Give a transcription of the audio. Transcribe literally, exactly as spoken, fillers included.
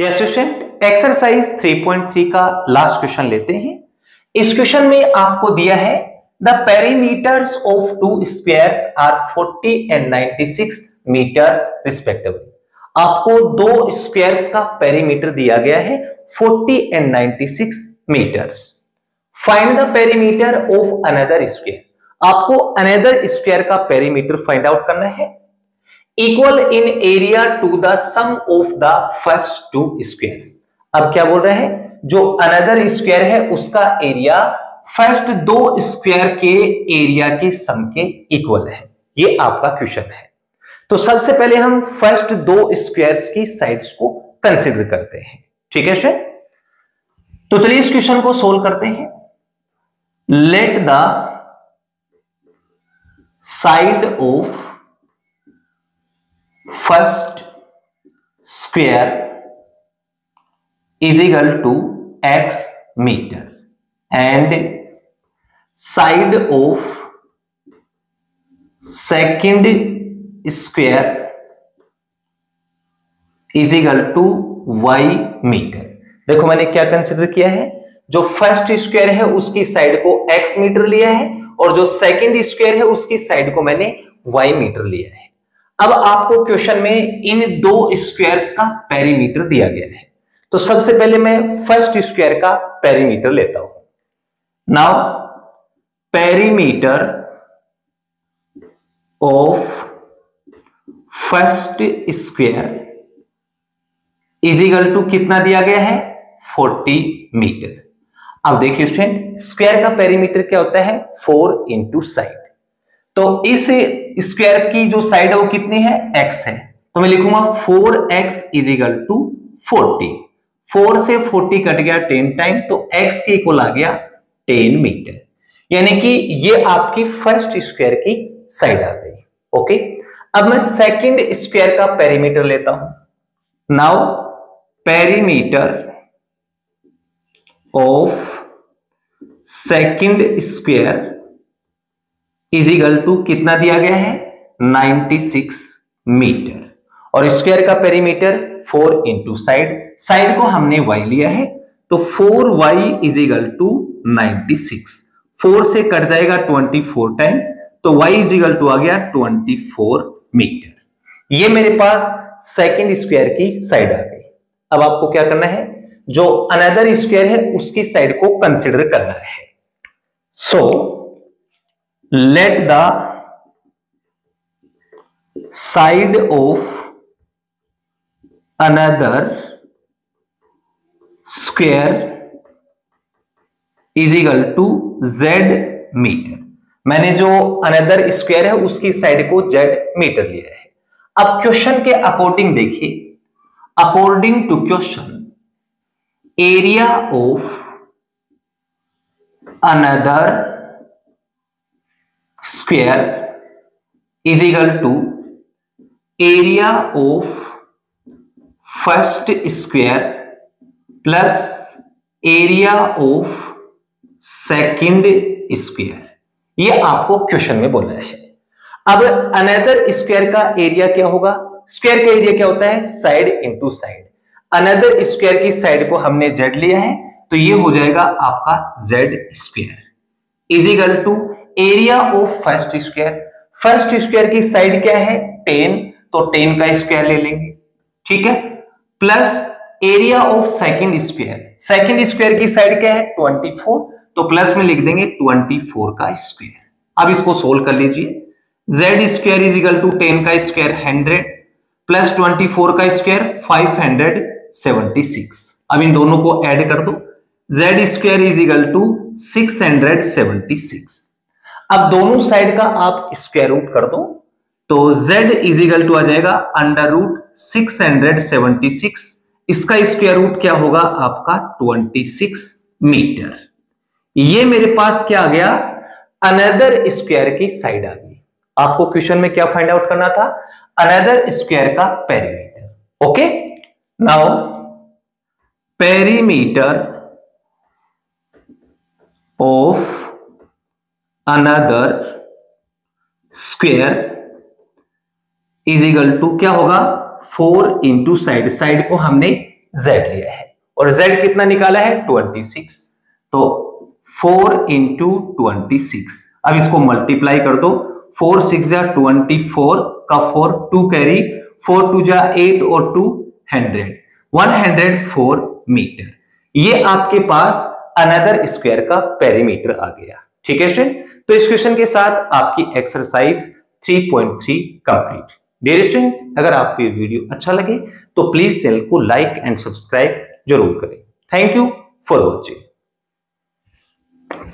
ये student exercise three point three का last question लेते हैं। इस क्वेश्चन में आपको दिया है the perimeters of two squares are forty and ninety six metres respectively. आपको दो स्क्वायर्स का पेरीमीटर दिया गया है forty and ninety six metres. Find the perimeter of another square, आपको अनदर स्क्वायर का पेरीमीटर फाइंड आउट करना है। Equal in area to the sum of the first two squares. अब क्या बोल रहे हैं, जो अनदर स्क्वायर है उसका एरिया फर्स्ट दो स्क्वायर के एरिया के सम के इक्वल है। ये आपका क्वेश्चन है। तो सबसे पहले हम फर्स्ट दो स्क्वायर्स की साइड्स को कंसीडर करते हैं। ठीक है सर, तो चलिए इस क्वेश्चन को सोल्व करते हैं। Let the side of first square is equal to x metre and side of second square is equal to y metre. देखो मैंने क्या कंसिडर किया है, जो फर्स्ट स्क्वायर है उसकी साइड को एक्स मीटर लिया है और जो सेकेंड स्क्वायर है उसकी साइड को मैंने वाई मीटर लिया है। अब आपको क्वेश्चन में इन दो स्क्वायर्स का पेरीमीटर दिया गया है। तो सबसे पहले मैं फर्स्ट स्क्वायर का पेरीमीटर लेता हूं। Now perimeter of first square is equal to कितना दिया गया है, फोर्टी मीटर। अब देखिए स्टूडेंट, स्क्वायर का पेरीमीटर क्या होता है, फोर इंटू साइड। तो इस स्क्वायर की जो साइड है वो कितनी है, x है। तो मैं लिखूंगा four x is equal to forty. Four से फोर्टी कट गया टेन टाइम, तो x के इक्वल आ गया टेन मीटर। यानी कि ये आपकी फर्स्ट स्क्वायर की साइड आ गई। ओके, अब मैं सेकंड स्क्वायर का पेरीमीटर लेता हूं। Now perimeter of second square is equal to कितना दिया गया है, नाइंटी सिक्स मीटर। और स्क्वायर का perimeter four into side, side को हमने y लिया है, तो four y is equal to ninety six. Four से कट जाएगा ट्वेंटी फोर टाइम, तो y इज इक्वल टू आ गया ट्वेंटी फोर मीटर। ये मेरे पास सेकंड स्क्वायर की साइड आ गई। अब आपको क्या करना है, जो अनदर स्क्वायर है उसकी साइड को कंसिडर करना है। So so, Let the side of another square is equal to z metre. मैंने जो अनदर स्क्वायर है उसकी साइड को z मीटर लिया है। अब क्वेश्चन के अकॉर्डिंग देखिए, according to question area of another square is equal to area of first square plus area of second square. ये आपको क्वेश्चन में बोला है। अब अनदर स्क्वायर का एरिया क्या होगा, स्क्वायर का एरिया क्या होता है, side into side. Another square की साइड को हमने जेड लिया है, तो ये हो जाएगा आपका z square is equal to area of first square. First square की साइड क्या है, टेन, तो टेन का स्क्वायर ले लेंगे। ठीक है, plus area of second square, second square की साइड क्या है, ट्वेंटी फोर, तो प्लस में लिख देंगे ट्वेंटी फोर का स्क्वायर। अब इसको सोल्व कर लीजिए। Z square is equal to ten का square hundred plus twenty four का square five hundred seventy six. अब इन दोनों को एड कर दो, z square is equal to six hundred seventy six. अब दोनों साइड का आप स्क्वायर रूट कर दो, तो z इज इक्वल टू आ जाएगा under root six hundred seventy six. इसका स्क्वायर रूट क्या होगा आपका, ट्वेंटी सिक्स मीटर। ये मेरे पास क्या आ गया, अनदर स्क्वायर की साइड आ गई। आपको क्वेश्चन में क्या फाइंड आउट करना था, अनदर स्क्वायर का perimeter. Okay, now perimeter of another square is equal to क्या होगा, फोर इंटू साइड, साइड को हमने जेड लिया है और जेड कितना निकाला है छब्बीस। तो फोर इंटू ट्वेंटी सिक्स, अब इसको मल्टीप्लाई कर दो, फोर सिक्स जा ट्वेंटी फोर का four two carry, four two जा एट और two hundred, one hundred four metre. ये आपके पास अनदर स्क्वायर का पेरीमीटर आ गया। ठीक है स्टूडेंट, तो इस क्वेश्चन के साथ आपकी exercise three point three complete. Dear student, अगर आपको ये वीडियो अच्छा लगे तो प्लीज चैनल को लाइक एंड सब्सक्राइब जरूर करें। Thank you for watching.